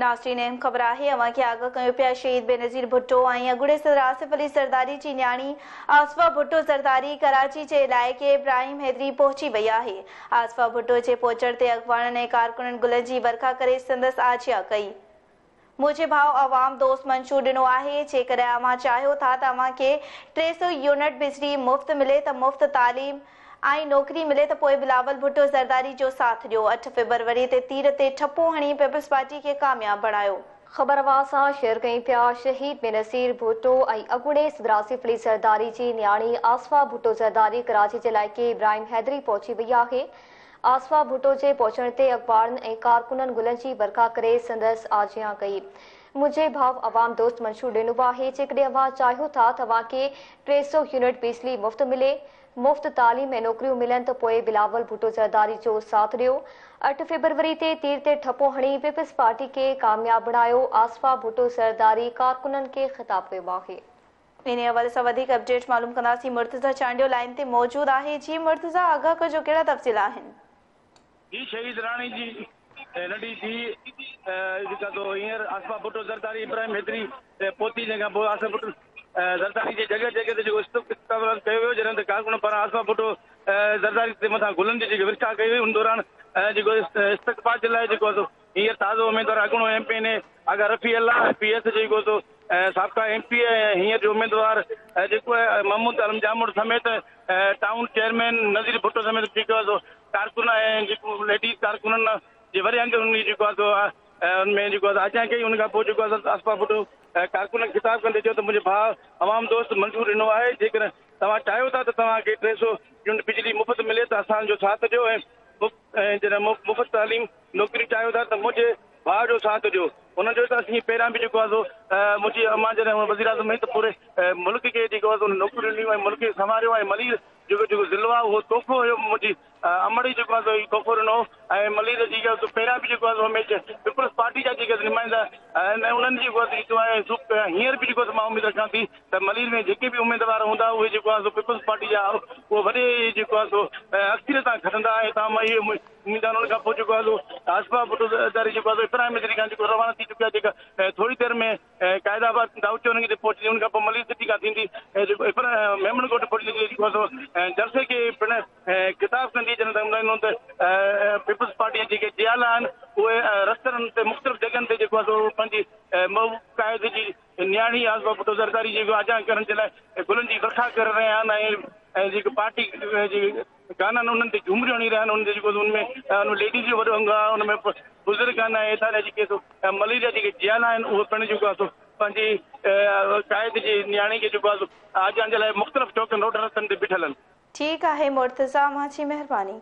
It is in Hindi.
नास्रीन अहम खबर है अवां के आगाह कयो पिया शहीद बेनज़ीर भुट्टो ऐं अगुड़े सदर आसिफ अली ज़रदारी जी न्याणी आसिफा भुट्टो ज़रदारी कराची के इलाके इब्राहिम हैदरी पहुंची वई है। आसिफा भुट्टो के पहुचण से अगवाणन ऐं कारकुनन गुलनि जी वर्खा करे संदसि आजिया कई। मुझे भाव अवाम दोस्त मंशूर दिनों है जेकर अवां चाहियो था त अवां के 300 यूनिट बिजली मुफ्त मिले तो मुफ्त तालीम आई नौकरी मिले तो बिलावल भुट्टो ज़रदारी जो साथ दियो। 8 फ़रवरी ते तीर ते ठप्पो हणी पीपल्स पार्टी के कामयाब बणायो। खबर वासा शेयर कई पिया शहीद बेनज़ीर भुट्टो ऐं अगुड़े सदर आसिफ अली ज़रदारी जी न्याणी आसिफा भुट्टो ज़रदारी कराची के इलाके इब्राहिम हैदरी पहुंची वई है। आसिफा भुट्टो के पहुचण से अखबारन ऐं कारकुनन गुलन की वर्खा करे संदसि आजियां कई। मुझे भाव अवाम दोस्त मंशूर डेनुबा है जेकॾहिं अवां चाहियो था त अवां खे 300 यूनिट बिजली मुफ्त मिले मुफ्त तालीम ऐं नौकरियूं मिलन तो बिलावल भुट्टो ज़रदारी जो साथ ॾियो। 8 फ़रवरी ते तीर ते ठप्पो हणी पीपल्स पार्टी के कामयाब बणायो। आसिफा भुट्टो ज़रदारी कारकुनन के खिताब कयो आहे। इन हवाले से वधिक अपडेट मालूम कंदासीं। मुर्तज़ा चांडियो लाइन ते मौजूद आहे। जी मुर्तज़ा, आगाह कजो कहिड़ा तफ़सील आहिनि? जी शहीद राणी जी नंढी थी जेका तो हींअर आसिफा भुट्टो ज़रदारी इब्राहिम हैदरी पहुती जंहिंखां पोइ आसिफा भुट्टो ज़रदारी जी जॻह जॻह ते जेको इस्तक़बाल कयो वियो, जॾहिं त कारकुन पारां आसिफा भुट्टो ज़रदारी जे मथां गुलनि जी जेकी विर्छा कई हुई, उन दौरान जेको इस्तक़बाल जे लाइ जेको हींअर ताज़ो उमेदवार अॻुणो एम पी ने अॻा रफ़ी अला PS जेको तो साबिका MP ऐं हींअर जो उमेदवार जेको आहे महमूद आलम जामुड़ समेत टाउन चेयरमैन नज़ीर भुट्टो समेत जेको सो कारकुन ऐं जेको लेडीज़ कारकुननि जे वरी अंग उन जेको आहे सो उनमें जो आजा कई। उनका आसिफा भुट्टो कारकुन खिताब कंदे चयो तो मुझे भाव अवाम दोस्त मंजूर ॾिनो आहे जेकर तव्हां चाहियो था तो तव्हांखे 300 यूनिट बिजली मुफ़्त मिले तो असांजो साथ ॾियो ऐं जॾहिं मुफ़्त तालीम नौकरी चाहियो था तो मुंहिंजे भाउ जो साथ ॾियो। उनजो त असीं पहिरां बि जेको आहे सो मुंहिंजी अम्मा जॾहिं वज़ीर आज़म हुई तो पूरे मुल्क के जेको आहे नौकरियूं ॾिनियूं ऐं मुल्क खे संभारियो ऐं मलीर जेको जेको ज़िलो आहे उहो तोहफ़ो हुयो मुंहिंजी अमड़ ई जेको आहे सो तोहफ़ो ॾिनो ऐं मलीर जी पहिरां बि जेको आहे सो हमेशह पीपल्स पार्टी जा जेके नुमाइंदा ऐं उन्हनि जेको आहे सो हींअर बि जेको आहे मां उमेद रखां थी त मलीर में जेके बि उमेदवार हूंदा उहे जेको आहे सो पीपल्स पार्टी जा उहो वॾे जेको आहे सो अक्सर सां खटंदा ऐं तव्हां मां इहे उमेद आहे। उनखां पोइ जेको आहे सो आसिफा भुट्टो ज़रदारी जेको आहे इब्राहिम हैदरी खां जेको रवाना थी चुकिया जेका थोरी देरि में काइदाबाद दाउचे हुनखे पहुची। उनखां पोइ मलीर सिटी खां थींदी जेको मेमन कोट पहुची जेको आहे सो जलसे खे पिण किताब कंदी जॾहिं त पीपल्स पार्टी जेके जियाल आहिनि उहे रस्तनि ते मुख़्तलिफ़ जॻहियुनि ते जेको आहे सो पंहिंजी काइद जी न्याणी आसिफा भुट्टो ज़रदारी जेको आगाह करण जे लाइ गुलनि जी वर्खा करे रहिया आहिनि ऐं जेके पार्टी जी गाना आहिनि उन्हनि ते झूमरियूं हणी रहिया आहिनि। उन जेको उनमें लेडीज़ जो वॾो अंग आहे, उनमें बुज़ुर्ग आहिनि ऐं हितां जा जेके मलीर जा जेके जियाल आहिनि उहे पिणु जेको आहे सो पंहिंजी काइद जी न्याणी खे जेको आहे सो आगाह जे लाइ मुख़्तलिफ़ चौकनि रोड रस्तनि ते बीठल आहिनि। ठीक है मुर्तज़ा, मुझी मेहरबानी।